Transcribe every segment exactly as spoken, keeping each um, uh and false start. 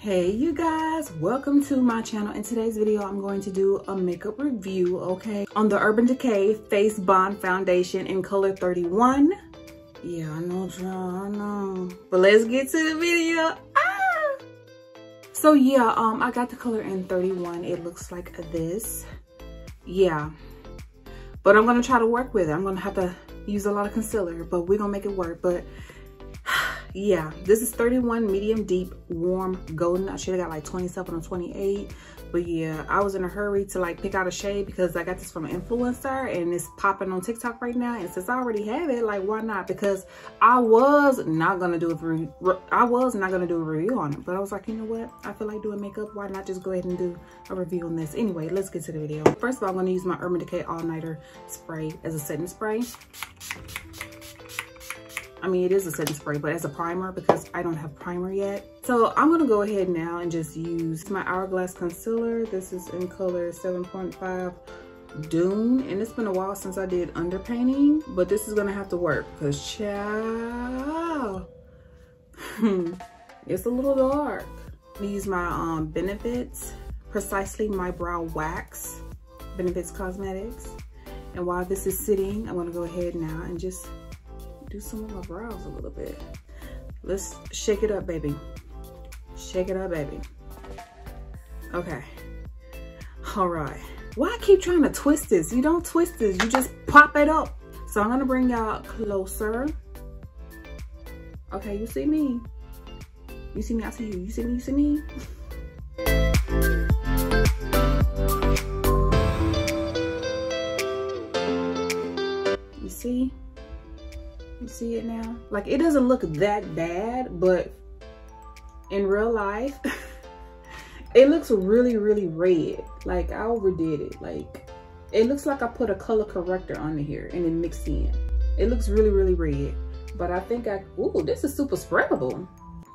Hey you guys, welcome to my channel. In today's video I'm going to do a makeup review, okay, on the Urban Decay Face Bond foundation in color thirty-one. Yeah, I know, I know, but let's get to the video. ah! So yeah, um I got the color in thirty-one. It looks like this. Yeah, but I'm gonna try to work with it. I'm gonna have to use a lot of concealer, but we're gonna make it work. But yeah, this is thirty-one medium deep warm golden. I should have got like twenty-seven or twenty-eight, but yeah, I was in a hurry to like pick out a shade because I got this from an influencer and it's popping on TikTok right now, and since I already have it, like why not? Because I was not gonna do a review I was not gonna do a review on it, but I was like, you know what, I feel like doing makeup, why not just go ahead and do a review on this? Anyway, let's get to the video. First of all, I'm gonna use my Urban Decay All Nighter spray as a setting spray. I mean, it is a setting spray, but as a primer because I don't have primer yet. So I'm gonna go ahead now and just use my Hourglass Concealer. This is in color seven point five Dune, and it's been a while since I did underpainting, but this is gonna have to work because child, it's a little dark. I'm gonna use my um, Benefits, precisely my brow wax, Benefits Cosmetics. And while this is sitting, I'm gonna go ahead now and just do some of my brows a little bit. Let's shake it up, baby. Shake it up, baby. Okay. All right. Why I keep trying to twist this? You don't twist this, you just pop it up. So I'm gonna bring y'all closer. Okay, you see me. You see me, I see you. You see me, you see me. You see? You see it now? Like, it doesn't look that bad, but in real life, it looks really, really red. Like, I overdid it. Like, it looks like I put a color corrector under here and it mixed in. It looks really, really red. But I think I, ooh, this is super spreadable.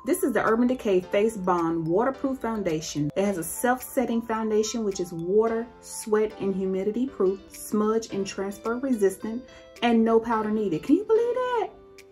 This is the Urban Decay Face Bond Waterproof Foundation. It has a self-setting foundation, which is water, sweat, and humidity proof, smudge and transfer resistant, and no powder needed. Can you believe that?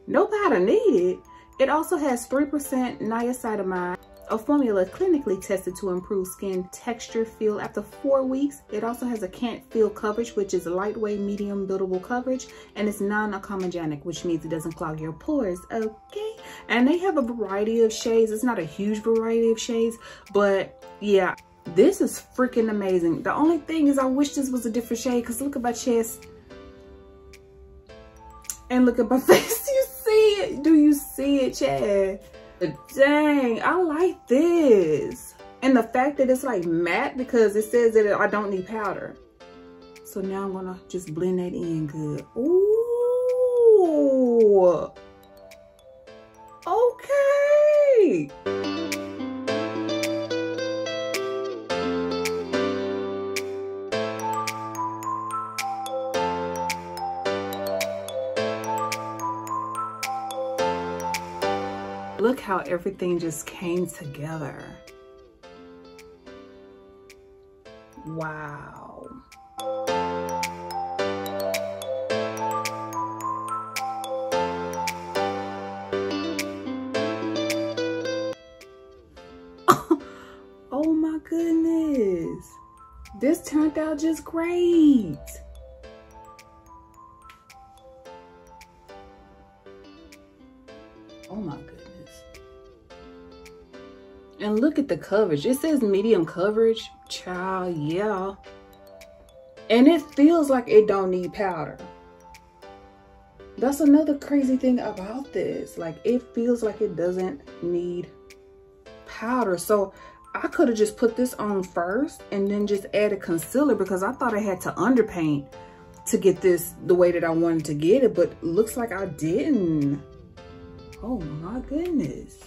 No powder needed. It also has three percent niacinamide, a formula clinically tested to improve skin texture feel after four weeks. It also has a can't feel coverage, which is lightweight, medium buildable coverage, and it's non-acomedogenic, which means it doesn't clog your pores, okay? And they have a variety of shades. It's not a huge variety of shades, but yeah, this is freaking amazing. The only thing is I wish this was a different shade because look at my chest and look at my face. You see it? Do you see it, Chad? But dang, I like this. And the fact that it's like matte because it says that I don't need powder. So now I'm gonna just blend that in good. Ooh. Okay. Look how everything just came together. Wow. Oh my goodness. This turned out just great. Oh my goodness. And look at the coverage. It says medium coverage. Child, yeah. And it feels like it don't need powder. That's another crazy thing about this. Like, it feels like it doesn't need powder. So I could have just put this on first and then just added concealer because I thought I had to underpaint to get this the way that I wanted to get it, but looks like I didn't. Oh my goodness.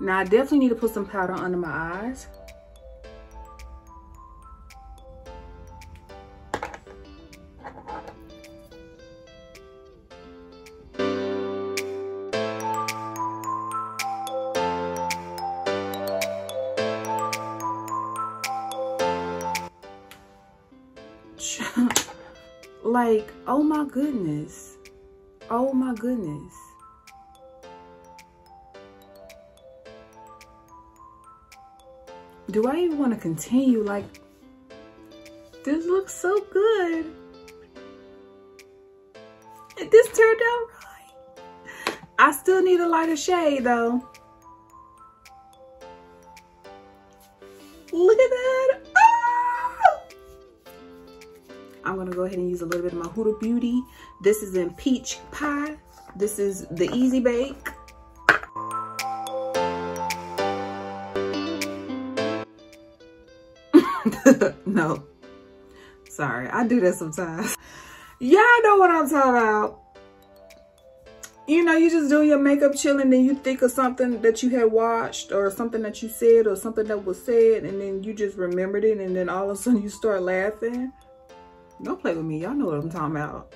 Now I definitely need to put some powder under my eyes. Like, oh my goodness. Oh my goodness. do I even want to continue? Like, this looks so good. And this turned out right. I still need a lighter shade though. Look at that. Ah! I'm gonna go ahead and use a little bit of my Huda Beauty. This is in Peach Pie. This is the Easy Bake. No, sorry, I do that sometimes. Y'all know what I'm talking about. You know, you just do your makeup chilling, then you think of something that you had watched or something that you said or something that was said, and then you just remembered it, and then all of a sudden you start laughing. Don't play with me, y'all know what I'm talking about.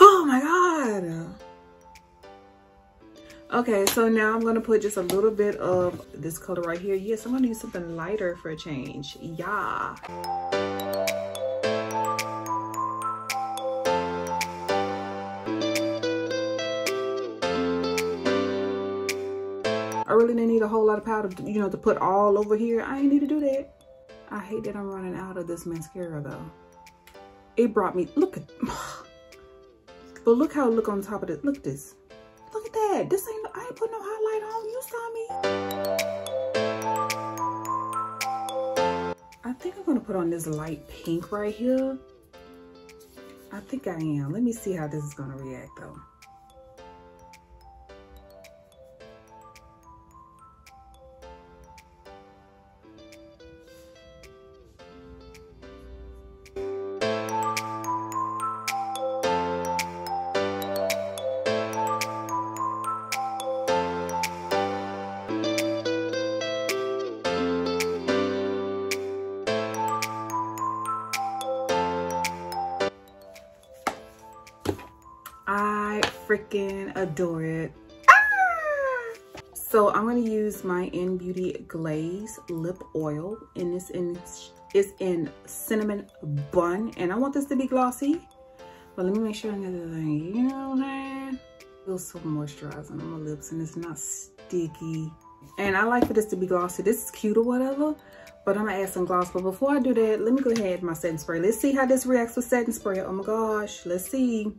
Oh my god. Okay, so now I'm gonna put just a little bit of this color right here. Yes, I'm gonna use something lighter for a change. Yeah. I really didn't need a whole lot of powder, you know, to put all over here. I ain't need to do that. I hate that I'm running out of this mascara though. It brought me, look at, but look how it look on top of it. Look at this. Look at that. This ain't, I ain't put no highlight on. You saw me. I think I'm gonna put on this light pink right here. I think I am. Let me see how this is gonna react though. I freaking adore it. Ah! So I'm gonna use my N. Beauty Glaze Lip Oil, and this in is in Cinnamon Bun, and I want this to be glossy. But let me make sure I get the thing. You know what I'm saying? It feels so moisturizing on my lips, and it's not sticky. And I like for this to be glossy. This is cute or whatever, but I'm gonna add some gloss. But before I do that, let me go ahead with my setting spray. Let's see how this reacts with setting spray. Oh my gosh, let's see.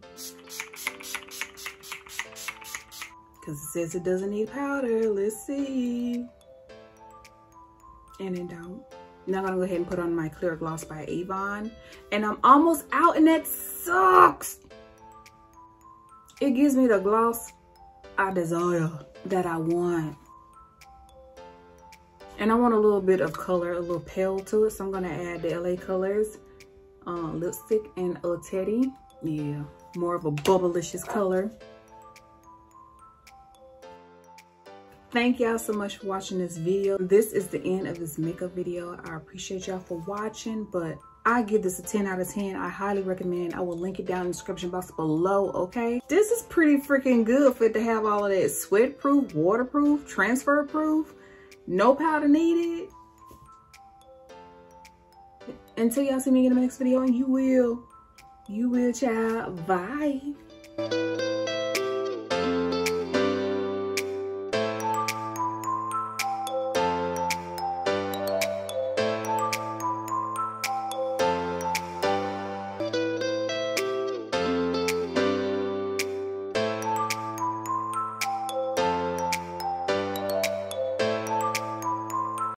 Because it says it doesn't need powder. Let's see. And it don't. Now I'm gonna go ahead and put on my clear gloss by Avon. And I'm almost out, and that sucks. It gives me the gloss I desire, that I want. And I want a little bit of color, a little pale to it. So I'm gonna add the L A Colors uh, lipstick and a teddy. Yeah, more of a bubblicious color. Thank y'all so much for watching this video. This is the end of this makeup video. I appreciate y'all for watching, but I give this a ten out of ten. I highly recommend. I will link it down in the description box below, okay? This is pretty freaking good for it to have all of that. Sweat-proof, waterproof, transfer-proof, no powder needed. Until y'all see me in the next video, and you will. You will, child. Bye.